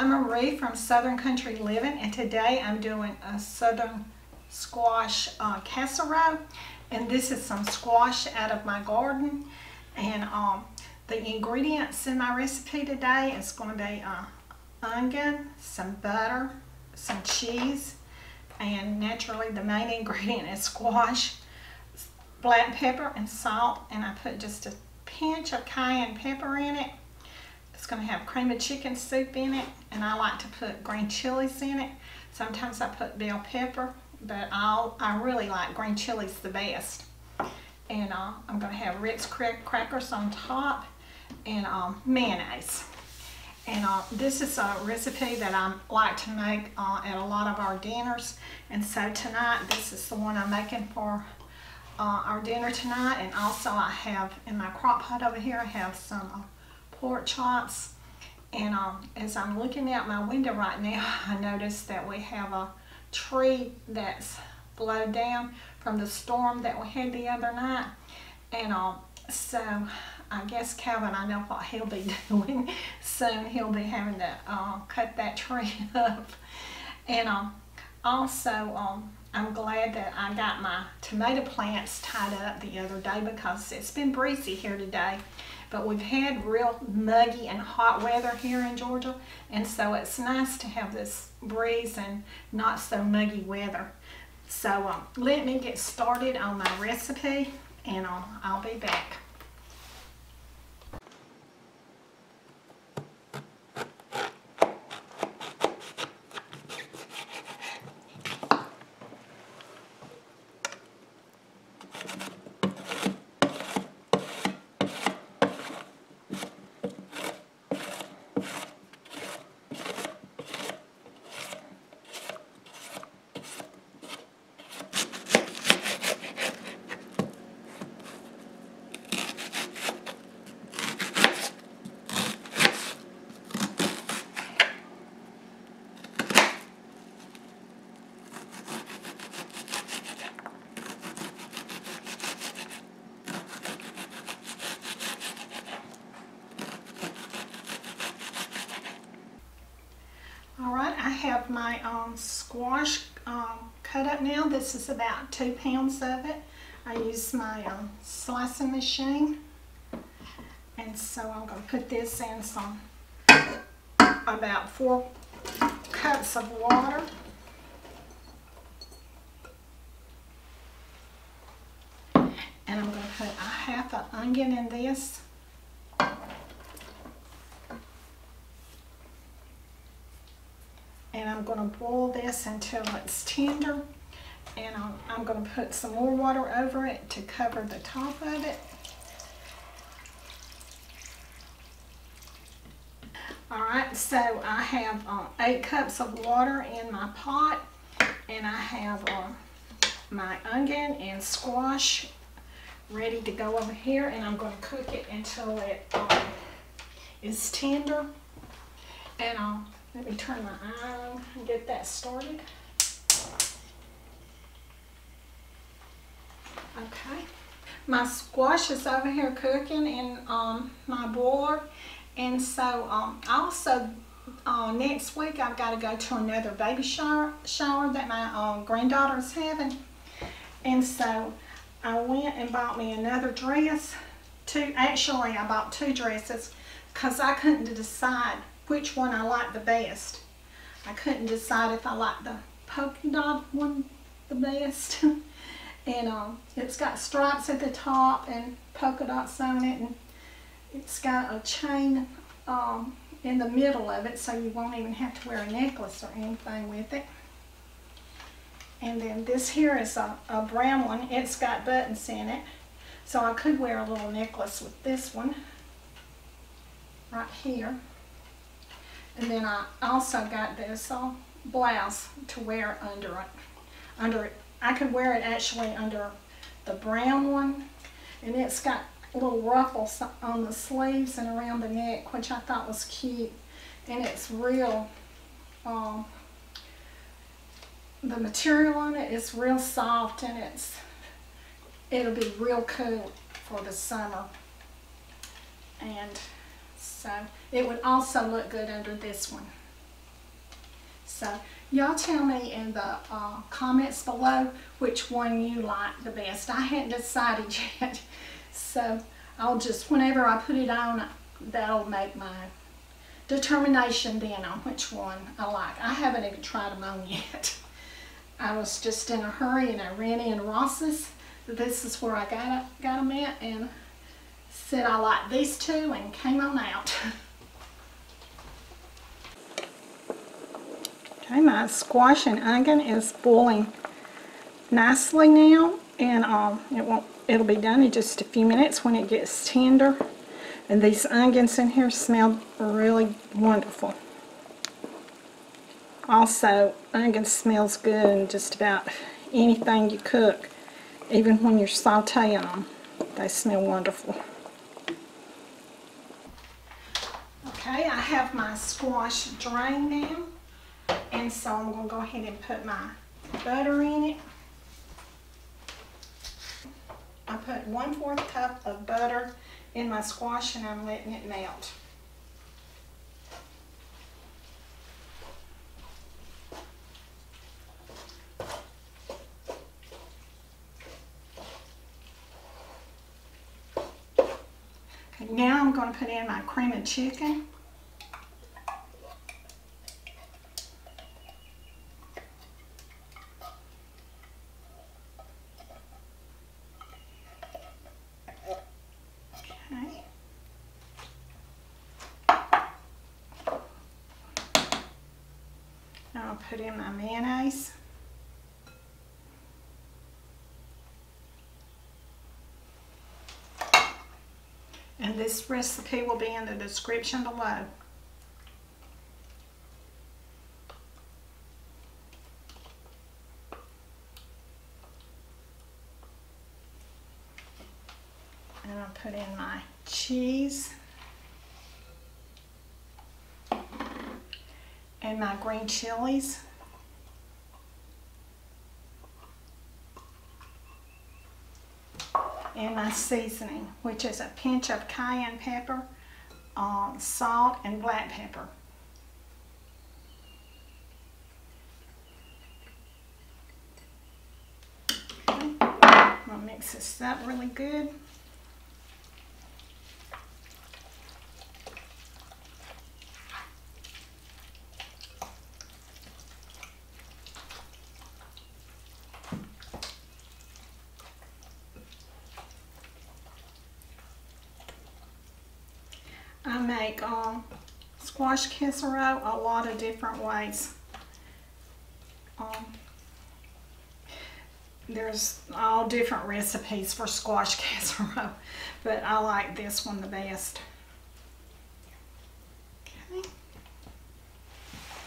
I'm Marie from Southern Country Living, and today I'm doing a southern squash casserole, and this is some squash out of my garden. And the ingredients in my recipe today is going to be onion, some butter, some cheese, and naturally the main ingredient is squash, black pepper and salt, and I put just a pinch of cayenne pepper in it. It's going to have cream of chicken soup in it, and I like to put green chilies in it. Sometimes I put bell pepper, but I really like green chilies the best. And I'm going to have Ritz crackers on top and mayonnaise. And this is a recipe that I like to make at a lot of our dinners. And so tonight, this is the one I'm making for our dinner tonight. And also I have in my crock pot over here, I have some pork chops. And as I'm looking out my window right now, I notice that we have a tree that's blown down from the storm that we had the other night. And so I guess Calvin, I know what he'll be doing soon. He'll be having to cut that tree up. And also I'm glad that I got my tomato plants tied up the other day, because it's been breezy here today, but we've had real muggy and hot weather here in Georgia, and so it's nice to have this breeze and not so muggy weather. So let me get started on my recipe, and I'll be back. I have my squash cut up now. This is about 2 pounds of it. I use my slicing machine, and so I'm going to put this in some about 4 cups of water. And I'm going to put a half an onion in this. And I'm going to boil this until it's tender, and I'm going to put some more water over it to cover the top of it. Alright, so I have 8 cups of water in my pot, and I have my onion and squash ready to go over here, and I'm going to cook it until it is tender. And let me turn my eye on and get that started. Okay. My squash is over here cooking in my boiler. And so also next week I've got to go to another baby shower that my granddaughter is having. And so I went and bought me another dress. Actually I bought 2 dresses because I couldn't decide which one I like the best. I couldn't decide if I like the polka dot one the best. And it's got stripes at the top and polka dots on it, and it's got a chain in the middle of it, so you won't even have to wear a necklace or anything with it. And then this here is a brown one. It's got buttons in it, so I could wear a little necklace with this one right here. And then I also got this blouse to wear under it. I could wear it actually under the brown one, and it's got little ruffles on the sleeves and around the neck, which I thought was cute. And it's real, the material on it is real soft, and it'll be real cool for the summer. And so it would also look good under this one. So y'all tell me in the comments below which one you like the best. I hadn't decided yet. So I'll just, whenever I put it on, that'll make my determination then on which one I like. I haven't even tried them on yet. I was just in a hurry and I ran in Ross's. This is where I got them at, and said I like these two and came on out. Okay, my squash and onion is boiling nicely now, and it'll be done in just a few minutes when it gets tender. And these onions in here smell really wonderful. Also, onion smells good in just about anything you cook, even when you're sauteing them. They smell wonderful. Okay, I have my squash drained now, and so I'm going to go ahead and put my butter in it. I put 1/4 cup of butter in my squash and I'm letting it melt. Okay, now I'm going to put in my cream of chicken. Put in my mayonnaise. And this recipe will be in the description below. And I'll put in my cheese and my green chilies. And my seasoning, which is a pinch of cayenne pepper, salt, and black pepper. Okay. I'm gonna mix this up really good. I make squash casserole a lot of different ways. There's all different recipes for squash casserole, but I like this one the best. Okay.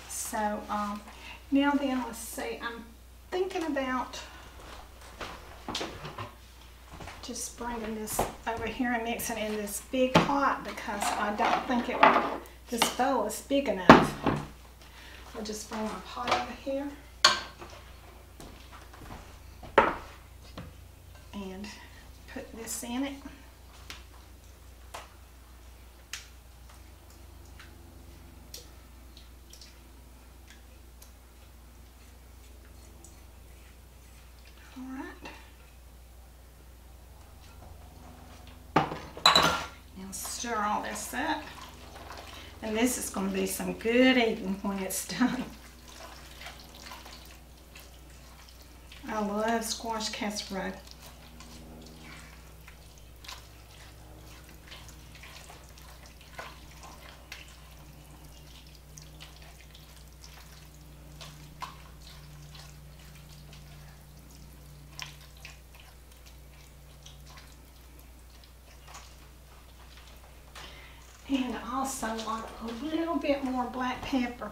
So now then, let's see. I'm thinking about just bringing this over here and mixing in this big pot because I don't think this bowl is big enough. I'll just bring my pot over here and put this in it. Stir all this up, and this is going to be some good eating when it's done. I love squash casserole. And also a little bit more black pepper.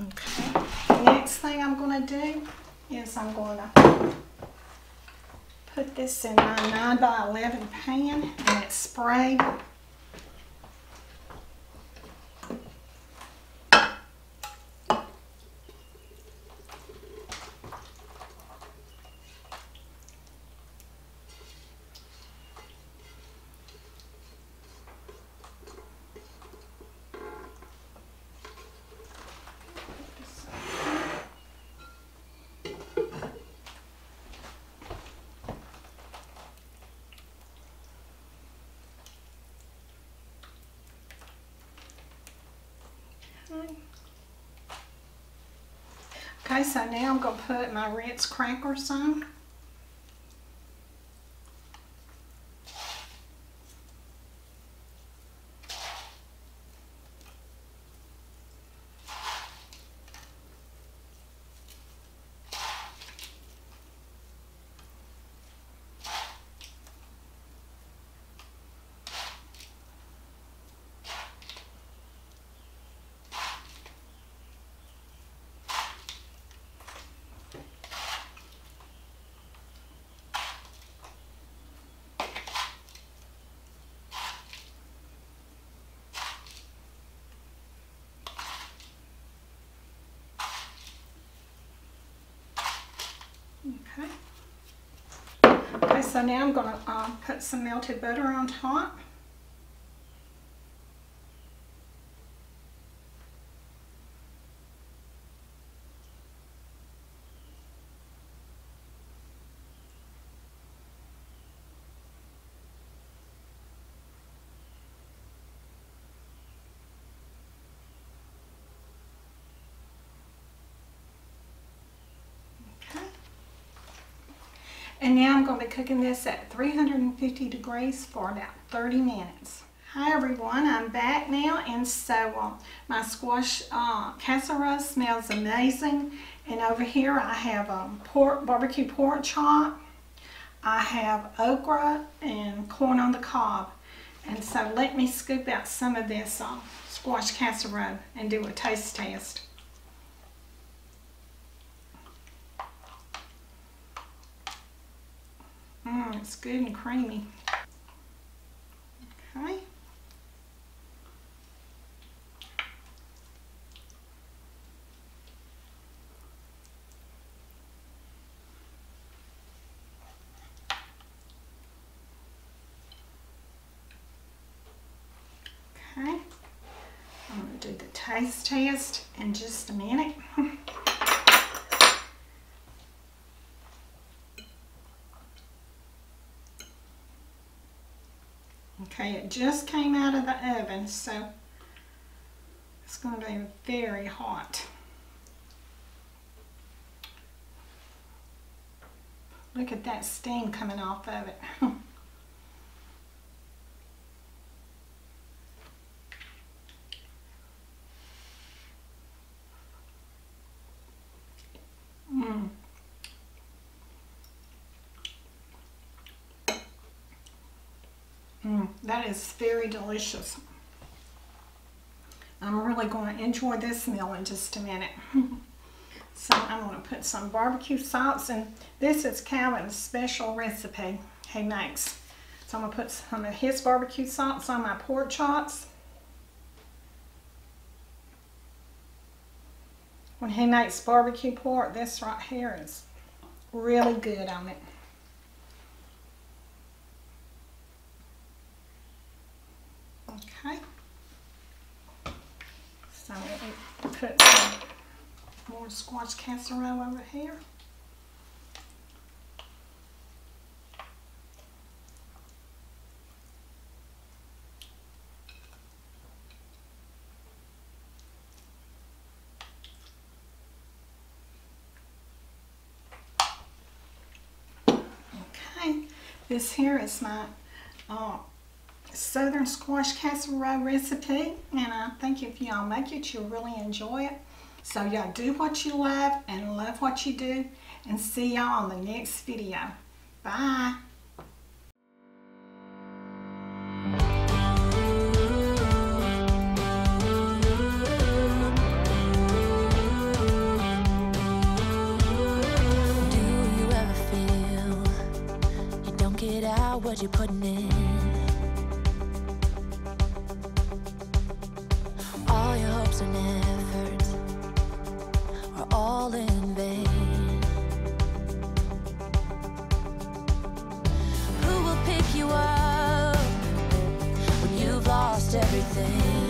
Okay, next thing I'm going to do is I'm going to put this in my 9x11 pan and it's sprayed. Okay, so now I'm going to put my Ritz crackers on. Okay, so now I'm going to put some melted butter on top. And now I'm going to be cooking this at 350 degrees for about 30 minutes. Hi everyone, I'm back now, and so my squash casserole smells amazing. And over here I have barbecue pork chop, I have okra and corn on the cob. And so let me scoop out some of this squash casserole and do a taste test. It's good and creamy. Okay. Okay. I'm going to do the taste test in just a minute. Okay, it just came out of the oven, so it's going to be very hot. Look at that steam coming off of it. That is very delicious. I'm really going to enjoy this meal in just a minute. So I'm going to put some barbecue sauce, and this is Calvin's special recipe he makes. So I'm going to put some of his barbecue sauce on my pork chops. When he makes barbecue pork, this right here is really good on it. Okay, so let me put some more squash casserole over here. Okay, this here is my Southern squash casserole recipe, and I think if y'all make it, you'll really enjoy it. So y'all do what you love and love what you do, and see y'all on the next video. Bye. Do you ever feel you don't get out what you're putting in? And efforts are all in vain. Who will pick you up when you've lost everything?